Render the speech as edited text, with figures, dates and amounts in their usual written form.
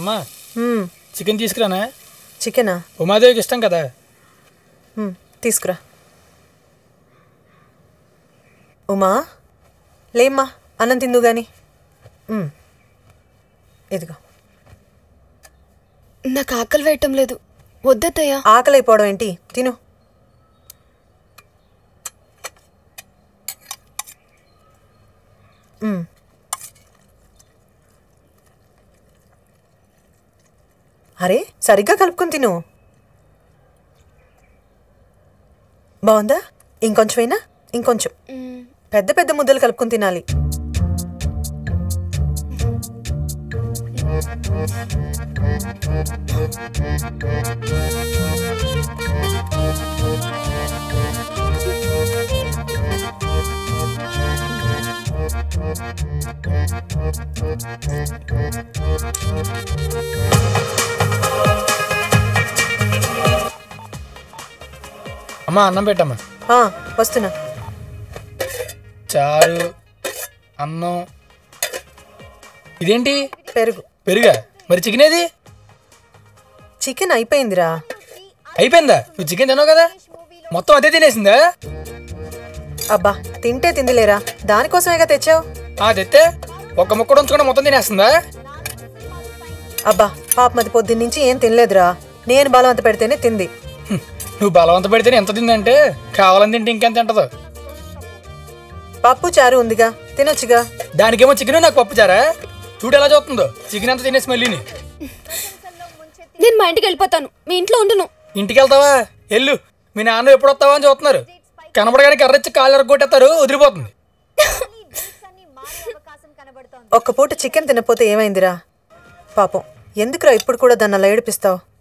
అమ్మా చికెన్ తీసుకురానా? చికెనా? ఉమాదేవికి ఇష్టం కదా. తీసుకురా. ఉమా లేమ్మా, అన్నం తిందు గాని. ఇదిగో. నాకు ఆకలి వేయటం లేదు, వద్దతయ్యా. ఆకలి అయిపోవడం ఏంటి, తిను. అరే సరిగ్గా కలుపుకుని తిను. బాగుందా? ఇంకొంచెమైనా? ఇంకొంచెం పెద్ద పెద్ద ముద్దలు కలుపుకుని తినాలి. అమ్మా అన్నం పెట్టమ్మా. వస్తున్నా. చారు, అన్నం, ఇదేంటి? పెరుగు. పెరుగా? మరి చికెన్ ఏది? చికెన్ అయిపోయిందిరా. అయిపోయిందా? నువ్వు చికెన్ తినవు కదా, మొత్తం అదే తినేసిందా? అబ్బా తింటే తిందిలేరా, దానికోసమేగా తెచ్చావు. తెస్తే ఒక్క ముక్కడు ఉంచుకుని మొత్తం తినేస్తుందా? అబ్బా పాపమది పొద్దున్న నుంచి ఏం తినలేదురా, నేను బలవంత పెడితేనే తింది. నువ్వు బలవంత పెడితేనే ఎంత తిందంటే కావాలని తింటే ఇంకెంత తింటదు. పప్పు చారు ఉందిగా, తినొచ్చుగా. దానికేమో చికెన్, నాకు పప్పు చారా? చూడు ఎలా చూస్తుందో, చికెన్ అంతా తినేసి మళ్ళీని. నేను మా ఇంటికి వెళ్ళిపోతాను, మీ ఇంట్లో ఉండును. ఇంటికి వెళ్తావా? వెళ్ళు, మీ నాన్న ఎప్పుడు వస్తావా అని చూస్తున్నారు. కనబడగానే కర్రెచ్చి కాళ్ళు ఎరగొట్టేస్తారు, వదిలిపోతుంది. ఒక్క పూట చికెన్ తినపోతే ఏమైందిరా పాపం? ఎందుకురా ఇప్పుడు కూడా దాన్ని అలా ఏడిపిస్తావు?